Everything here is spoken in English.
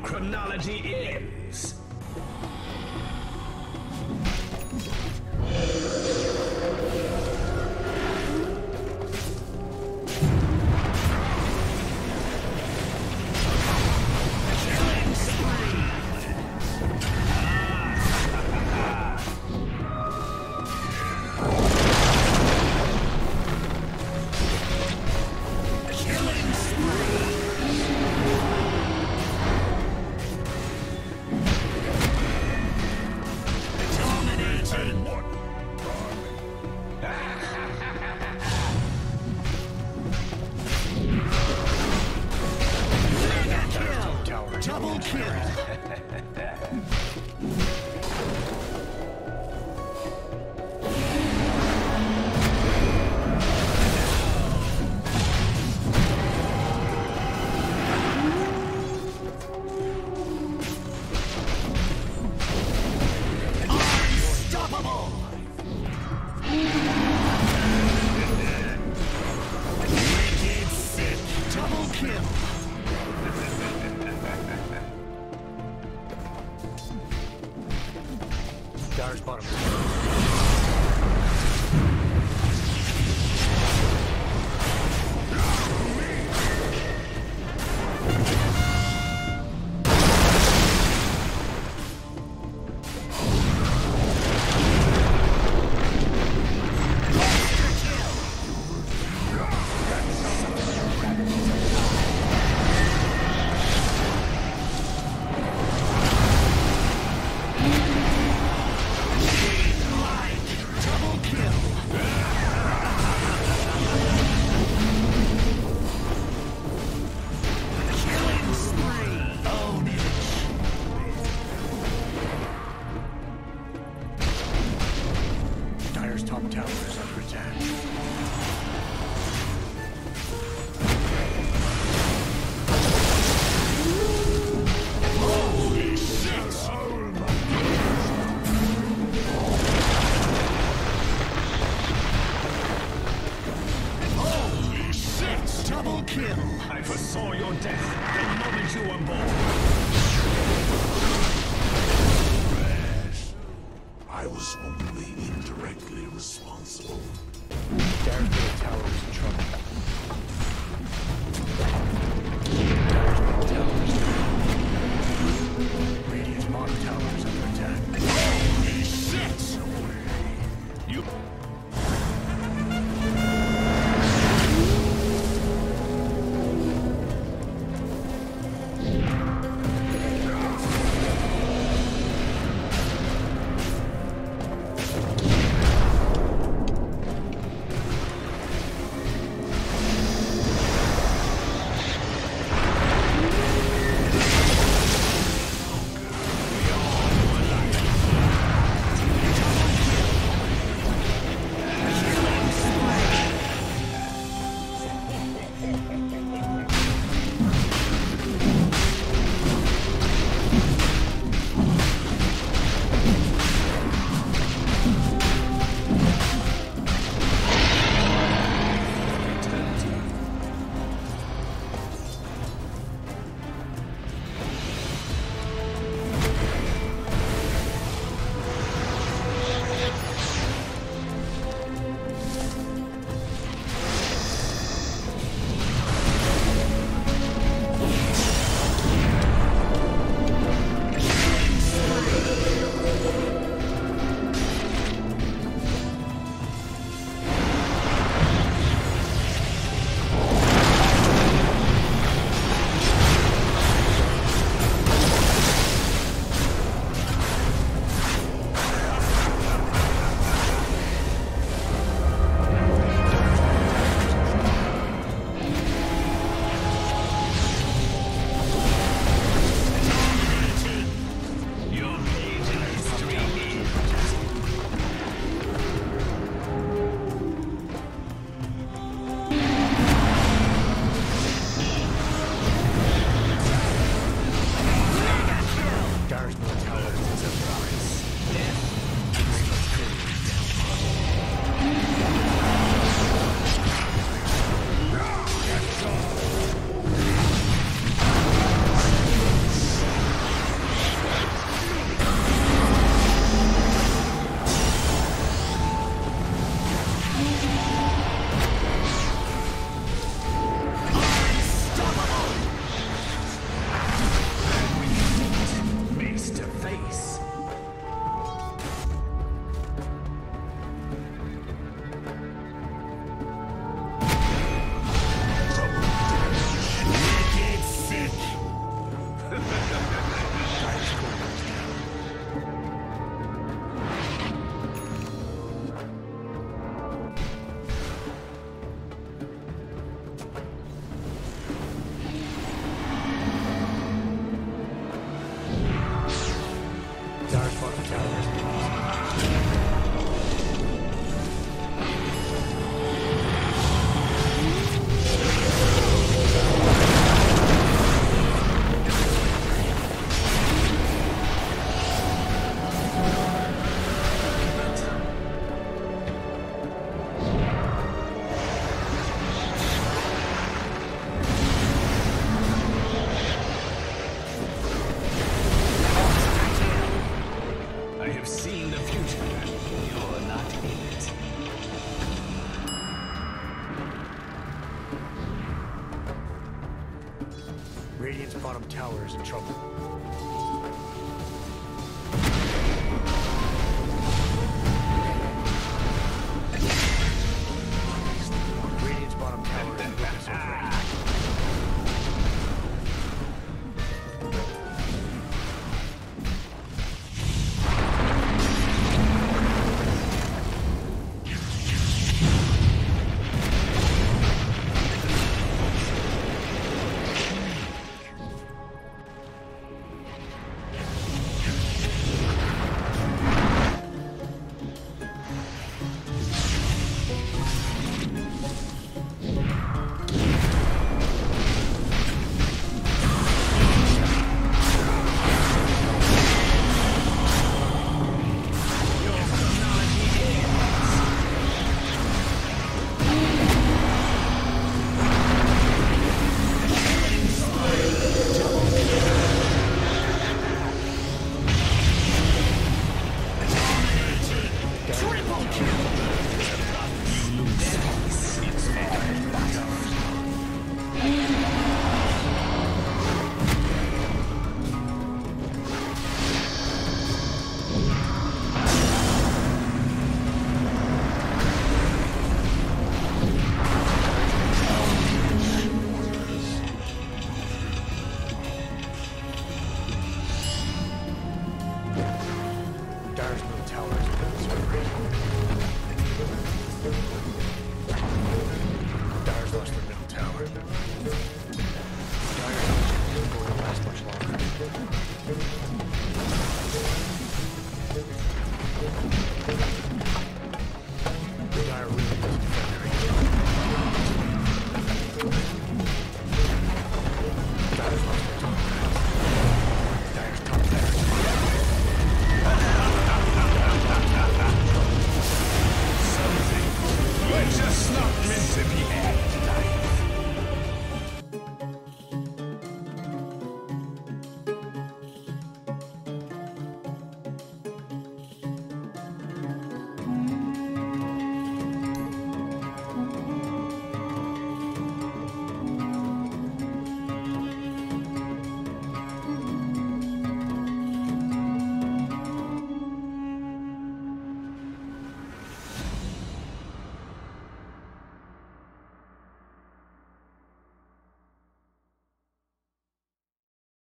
your chronology ends. Radiant's bottom tower is in trouble. Radiant's bottom tower is in trouble.